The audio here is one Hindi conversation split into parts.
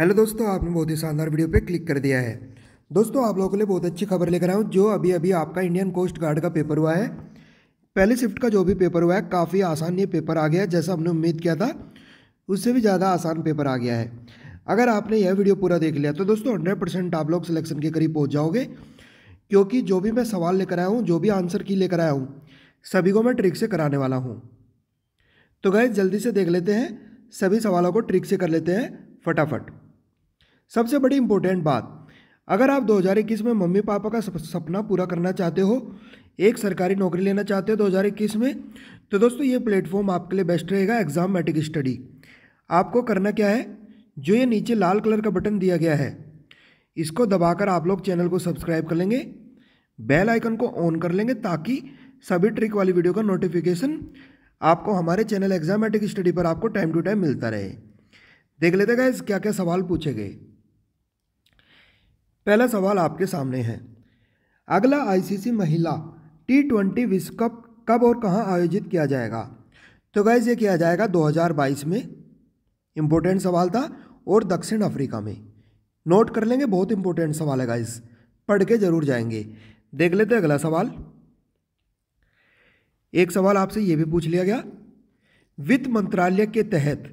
हेलो दोस्तों, आपने बहुत ही शानदार वीडियो पे क्लिक कर दिया है। दोस्तों, आप लोगों के लिए बहुत अच्छी खबर लेकर आया हूँ। जो अभी अभी आपका इंडियन कोस्ट गार्ड का पेपर हुआ है, पहले शिफ्ट का जो भी पेपर हुआ है, काफ़ी आसान ये पेपर आ गया है। जैसा हमने उम्मीद किया था उससे भी ज़्यादा आसान पेपर आ गया है। अगर आपने यह वीडियो पूरा देख लिया तो दोस्तों 100% आप लोग सिलेक्शन के करीब पहुँच जाओगे, क्योंकि जो भी मैं सवाल लेकर आया हूँ, जो भी आंसर की लेकर आया हूँ, सभी को मैं ट्रिक से कराने वाला हूँ। तो गाइस जल्दी से देख लेते हैं, सभी सवालों को ट्रिक से कर लेते हैं फटाफट। सबसे बड़ी इम्पोर्टेंट बात, अगर आप 2021 में मम्मी पापा का सपना पूरा करना चाहते हो, एक सरकारी नौकरी लेना चाहते हो 2021 में, तो दोस्तों ये प्लेटफॉर्म आपके लिए बेस्ट रहेगा। एग्जामैटिक स्टडी आपको करना क्या है, जो ये नीचे लाल कलर का बटन दिया गया है, इसको दबाकर आप लोग चैनल को सब्सक्राइब कर लेंगे, बेल आइकन को ऑन कर लेंगे, ताकि सभी ट्रिक वाली वीडियो का नोटिफिकेशन आपको हमारे चैनल एग्जामैटिक स्टडी पर आपको टाइम टू टाइम मिलता रहे। देख लेते गाइस क्या क्या सवाल पूछे गए। पहला सवाल आपके सामने है, अगला आईसीसी महिला T20 विश्व कप कब और कहां आयोजित किया जाएगा? तो गाइस ये किया जाएगा 2022 में। इम्पोर्टेंट सवाल था, और दक्षिण अफ्रीका में। नोट कर लेंगे, बहुत इंपॉर्टेंट सवाल है गाइस, पढ़ के जरूर जाएंगे। देख लेते अगला सवाल। एक सवाल आपसे ये भी पूछ लिया गया, वित्त मंत्रालय के तहत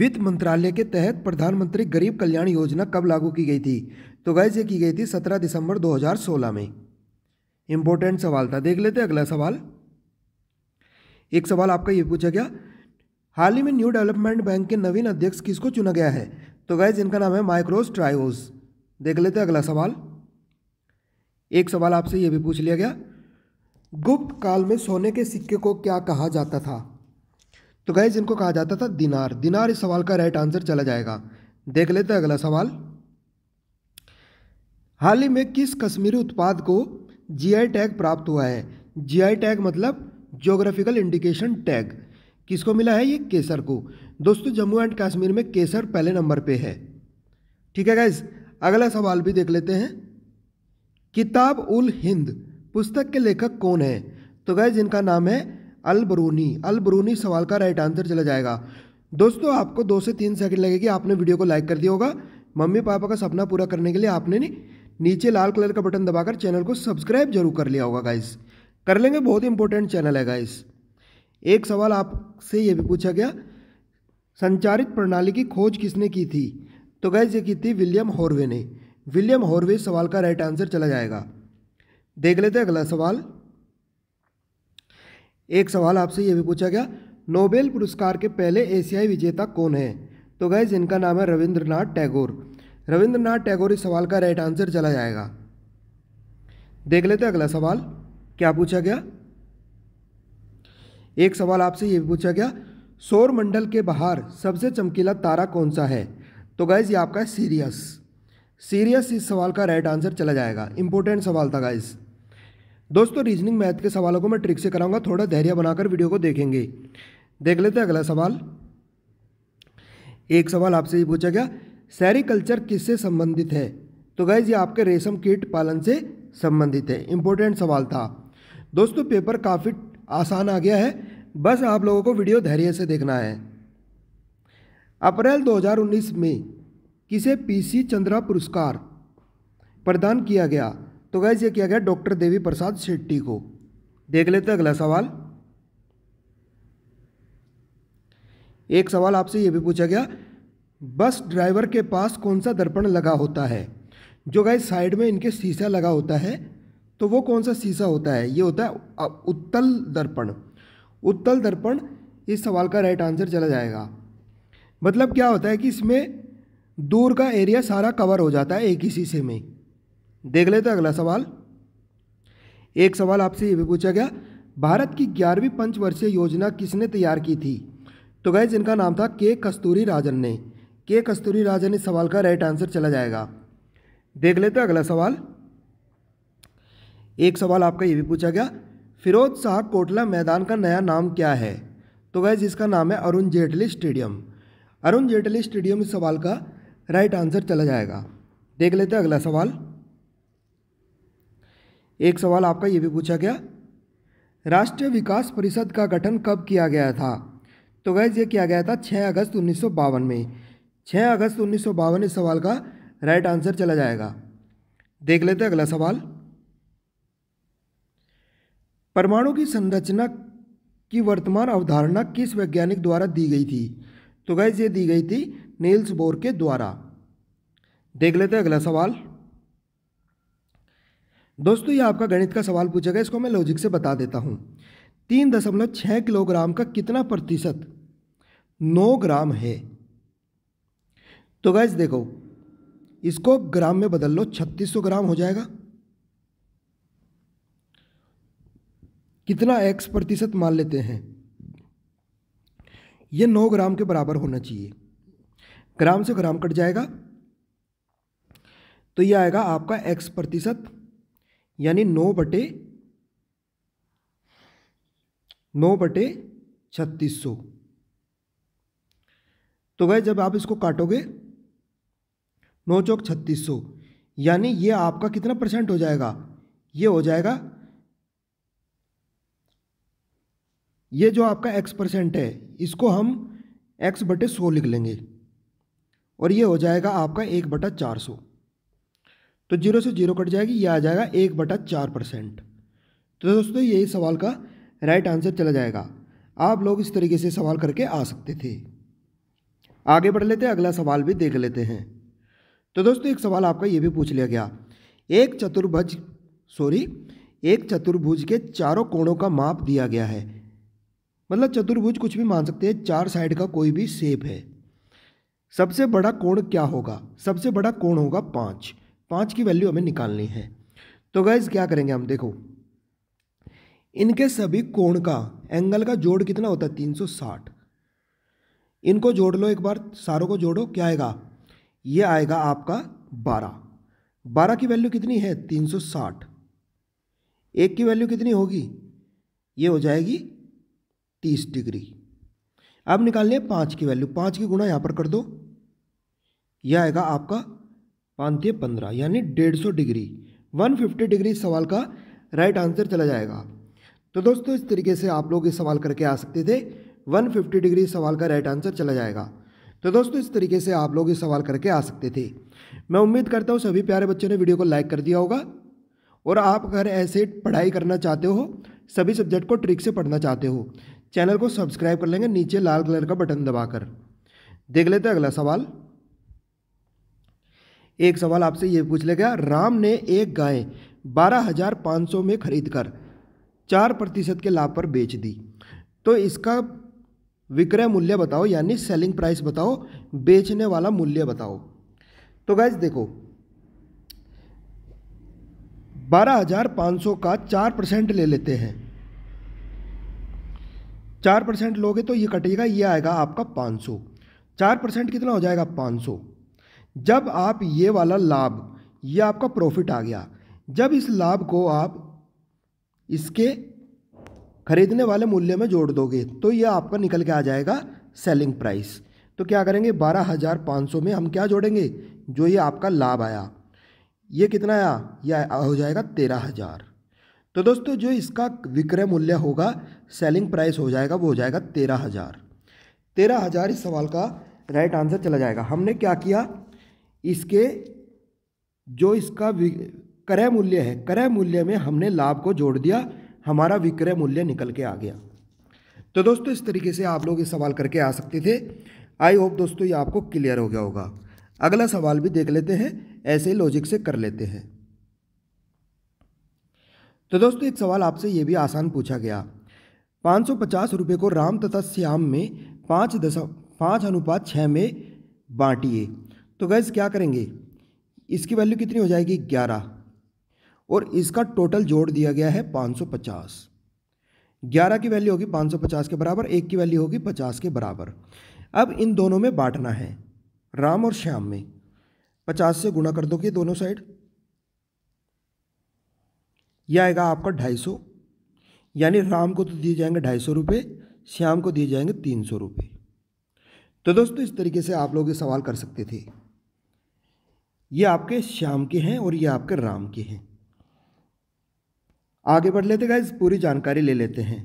वित्त मंत्रालय के तहत प्रधानमंत्री गरीब कल्याण योजना कब लागू की गई थी? तो गाइस ये की गई थी 17 दिसंबर 2016 में। इम्पोर्टेंट सवाल था। देख लेते अगला सवाल। एक सवाल आपका ये पूछा गया, हाल ही में न्यू डेवलपमेंट बैंक के नवीन अध्यक्ष किसको चुना गया है? तो गाइस इनका नाम है माइक्रोस ट्रायोस। देख लेते अगला सवाल। एक सवाल आपसे ये भी पूछ लिया गया, गुप्त काल में सोने के सिक्के को क्या कहा जाता था? तो गाइस इनको कहा जाता था दिनार। दिनार इस सवाल का राइट आंसर चला जाएगा। देख लेते अगला सवाल। हाल ही में किस कश्मीरी उत्पाद को जीआई टैग प्राप्त हुआ है? जीआई टैग मतलब ज्योग्राफिकल इंडिकेशन टैग। किसको मिला है? ये केसर को। दोस्तों जम्मू एंड कश्मीर में केसर पहले नंबर पे है। ठीक है गाइस, अगला सवाल भी देख लेते हैं। किताब उल हिंद पुस्तक के लेखक कौन है? तो गाइस जिनका नाम है अल-बरूनी। अल-बरूनी सवाल का राइट आंसर चला जाएगा। दोस्तों आपको 2 से 3 सेकंड लगेगी। आपने वीडियो को लाइक कर दिया होगा। मम्मी पापा का सपना पूरा करने के लिए आपने नीचे लाल कलर का बटन दबाकर चैनल को सब्सक्राइब जरूर कर लिया होगा गाइस, कर लेंगे, बहुत इंपॉर्टेंट चैनल है गाइस। एक सवाल आपसे ये भी पूछा गया, संचारित प्रणाली की खोज किसने की थी? तो गाइस ये की थी विलियम हार्वे ने। विलियम हार्वे सवाल का राइट आंसर चला जाएगा। देख लेते हैं अगला सवाल। एक सवाल आपसे यह भी पूछा गया, नोबेल पुरस्कार के पहले एशियाई विजेता कौन है? तो गाइस इनका नाम है रविंद्रनाथ टैगोर। रविंद्रनाथ टैगोर इस सवाल का राइट आंसर चला जाएगा। देख लेते हैं अगला सवाल क्या पूछा गया। एक सवाल आपसे यह भी पूछा गया, सौरमंडल के बाहर सबसे चमकीला तारा कौन सा है? तो गाइस ये आपका सीरियस। सीरियस इस सवाल का राइट आंसर चला जाएगा। इंपॉर्टेंट सवाल था गाइस। दोस्तों रीजनिंग मैथ के सवालों को मैं ट्रिक से कराऊंगा, थोड़ा धैर्य बनाकर वीडियो को देखेंगे। देख लेते हैं अगला सवाल। एक सवाल आपसे ये पूछा गया, सेरीकल्चर किससे संबंधित है? तो गाइस ये आपके रेशम कीट पालन से संबंधित है। इंपॉर्टेंट सवाल था। दोस्तों पेपर काफ़ी आसान आ गया है, बस आप लोगों को वीडियो धैर्य से देखना है। अप्रैल 2019 में किसे पीसी चंद्रा पुरस्कार प्रदान किया गया? तो गाइस ये किया गया डॉक्टर देवी प्रसाद शेट्टी को। देख लेते अगला सवाल। एक सवाल आपसे ये भी पूछा गया, बस ड्राइवर के पास कौन सा दर्पण लगा होता है? जो गाइस साइड में इनके शीशा लगा होता है, तो वो कौन सा शीशा होता है? ये होता है उत्तल दर्पण। उत्तल दर्पण इस सवाल का राइट आंसर चला जाएगा। मतलब क्या होता है कि इसमें दूर का एरिया सारा कवर हो जाता है एक ही शीशे में। देख लेते हैं अगला सवाल। एक सवाल आपसे ये भी पूछा गया, भारत की 11वीं पंचवर्षीय योजना किसने तैयार की थी? तो गाइस इनका नाम था के. कस्तूरी राजन ने। के. कस्तूरी राजन इस सवाल का राइट आंसर चला जाएगा। देख लेते हैं अगला सवाल। एक सवाल आपका ये भी पूछा गया, फिरोज शाह कोटला मैदान का नया नाम क्या है? तो गाइस इसका नाम है अरुण जेटली स्टेडियम। अरुण जेटली स्टेडियम इस सवाल का राइट आंसर चला जाएगा। देख लेते हैं अगला सवाल। एक सवाल आपका ये भी पूछा गया, राष्ट्रीय विकास परिषद का गठन कब किया गया था? तो गाइस ये किया गया था 6 अगस्त 1952 में। 6 अगस्त 1952 इस सवाल का राइट आंसर चला जाएगा। देख लेते हैं अगला सवाल। परमाणु की संरचना की वर्तमान अवधारणा किस वैज्ञानिक द्वारा दी गई थी? तो गाइस ये दी गई थी नील्स बोर के द्वारा। देख लेते हैं अगला सवाल। दोस्तों ये आपका गणित का सवाल पूछेगा, इसको मैं लॉजिक से बता देता हूँ। 3.6 किलोग्राम का कितना प्रतिशत 9 ग्राम है? तो गाइस देखो, इसको ग्राम में बदल लो, 3600 ग्राम हो जाएगा। कितना x प्रतिशत मान लेते हैं? ये 9 ग्राम के बराबर होना चाहिए। ग्राम से ग्राम कट जाएगा तो ये आएगा आपका x प्रतिशत, यानी 9/9/3600। तो गाइस जब आप इसको काटोगे 9 चौक 3600, यानी ये आपका कितना परसेंट हो जाएगा? ये हो जाएगा, ये जो आपका x परसेंट है इसको हम x/100 लिख लेंगे और ये हो जाएगा आपका 1/400। तो 0 से 0 कट जाएगी, ये आ जाएगा 1/4%। तो दोस्तों यही सवाल का राइट आंसर चला जाएगा। आप लोग इस तरीके से सवाल करके आ सकते थे। आगे बढ़ लेते हैं, अगला सवाल भी देख लेते हैं। तो दोस्तों एक सवाल आपका ये भी पूछ लिया गया, एक चतुर्भुज के चारों कोणों का माप दिया गया है। मतलब चतुर्भुज कुछ भी मान सकते हैं, चार साइड का कोई भी शेप है। सबसे बड़ा कोण क्या होगा? सबसे बड़ा कोण होगा 5 की वैल्यू हमें निकालनी है। तो गाइस क्या करेंगे हम, देखो इनके सभी कोण का एंगल का जोड़ कितना होता है? 360। इनको जोड़ लो एक बार, सारों को जोड़ो, क्या आएगा? ये आएगा आपका 12। 12 की वैल्यू कितनी है? 360। 1 की वैल्यू कितनी होगी? ये हो जाएगी 30 डिग्री। अब निकालनी है 5 की वैल्यू। 5 की गुणा यहाँ पर कर दो, यह आएगा आपका 5×15 यानी 150 डिग्री। 150 डिग्री सवाल का राइट आंसर चला जाएगा। तो दोस्तों इस तरीके से आप लोग ये सवाल करके आ सकते थे। 150 डिग्री सवाल का राइट आंसर चला जाएगा। तो दोस्तों इस तरीके से आप लोग ये सवाल करके आ सकते थे। मैं उम्मीद करता हूँ सभी प्यारे बच्चों ने वीडियो को लाइक कर दिया होगा। और आप अगर ऐसे पढ़ाई करना चाहते हो, सभी सब्जेक्ट को ट्रिक से पढ़ना चाहते हो, चैनल को सब्सक्राइब कर लेंगे नीचे लाल कलर का बटन दबाकर। देख लेते हैं अगला सवाल। एक सवाल आपसे ये पूछ लिया गया, राम ने एक गाय 12,500 में खरीदकर 4% के लाभ पर बेच दी, तो इसका विक्रय मूल्य बताओ, यानी सेलिंग प्राइस बताओ, बेचने वाला मूल्य बताओ। तो गाइस देखो 12,500 का 4% ले लेते हैं। 4% लोगे तो ये कटेगा, ये आएगा आपका 500। 4% कितना हो जाएगा? 500। जब आप ये वाला लाभ, ये आपका प्रॉफिट आ गया, जब इस लाभ को आप इसके खरीदने वाले मूल्य में जोड़ दोगे तो ये आपका निकल के आ जाएगा सेलिंग प्राइस। तो क्या करेंगे, 12,500 में हम क्या जोड़ेंगे? जो ये आपका लाभ आया, ये कितना आया? ये हो जाएगा 13,000। तो दोस्तों जो इसका विक्रय मूल्य होगा, सेलिंग प्राइस हो जाएगा, वो हो जाएगा 13,000। 13,000 इस सवाल का राइट आंसर चला जाएगा। हमने क्या किया, इसके जो इसका क्रय मूल्य है, क्रय मूल्य में हमने लाभ को जोड़ दिया, हमारा विक्रय मूल्य निकल के आ गया। तो दोस्तों इस तरीके से आप लोग ये सवाल करके आ सकते थे। आई होप दोस्तों ये आपको क्लियर हो गया होगा। अगला सवाल भी देख लेते हैं, ऐसे ही लॉजिक से कर लेते हैं। तो दोस्तों एक सवाल आपसे ये भी आसान पूछा गया, 550 रुपये को राम तथा श्याम में 5:6 में बांटिए। तो गाइस क्या करेंगे, इसकी वैल्यू कितनी हो जाएगी? 11। और इसका टोटल जोड़ दिया गया है 550। 11 की वैल्यू होगी 550 के बराबर, 1 की वैल्यू होगी 50 के बराबर। अब इन दोनों में बांटना है, राम और श्याम में। 50 से गुणा कर दोगे दोनों साइड, यह आएगा आपका 250। यानी राम को तो दिए जाएंगे 250 रुपये, श्याम को दिए जाएंगे 300 रुपये। तो दोस्तों इस तरीके से आप लोग ये सवाल कर सकते थे। ये आपके श्याम के हैं और ये आपके राम के हैं। आगे बढ़ लेते गाइस, पूरी जानकारी ले लेते हैं।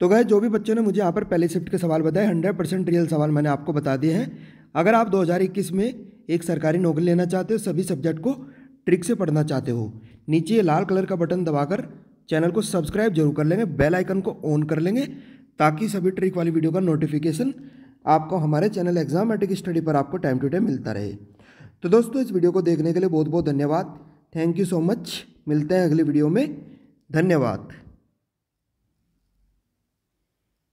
तो गाइस जो भी बच्चों ने मुझे यहाँ पर पहले शिफ्ट के सवाल बताए 100% रियल सवाल मैंने आपको बता दिए हैं। अगर आप 2021 में एक सरकारी नौकरी लेना चाहते हो, सभी सब्जेक्ट को ट्रिक से पढ़ना चाहते हो, नीचे लाल कलर का बटन दबाकर चैनल को सब्सक्राइब जरूर कर लेंगे, बेल आइकन को ऑन कर लेंगे ताकि सभी ट्रिक वाली वीडियो का नोटिफिकेशन आपको हमारे चैनल एग्जामेटिक स्टडी पर आपको टाइम टू टाइम मिलता रहे। तो दोस्तों इस वीडियो को देखने के लिए बहुत बहुत धन्यवाद, थैंक यू सो मच। मिलते हैं अगली वीडियो में, धन्यवाद।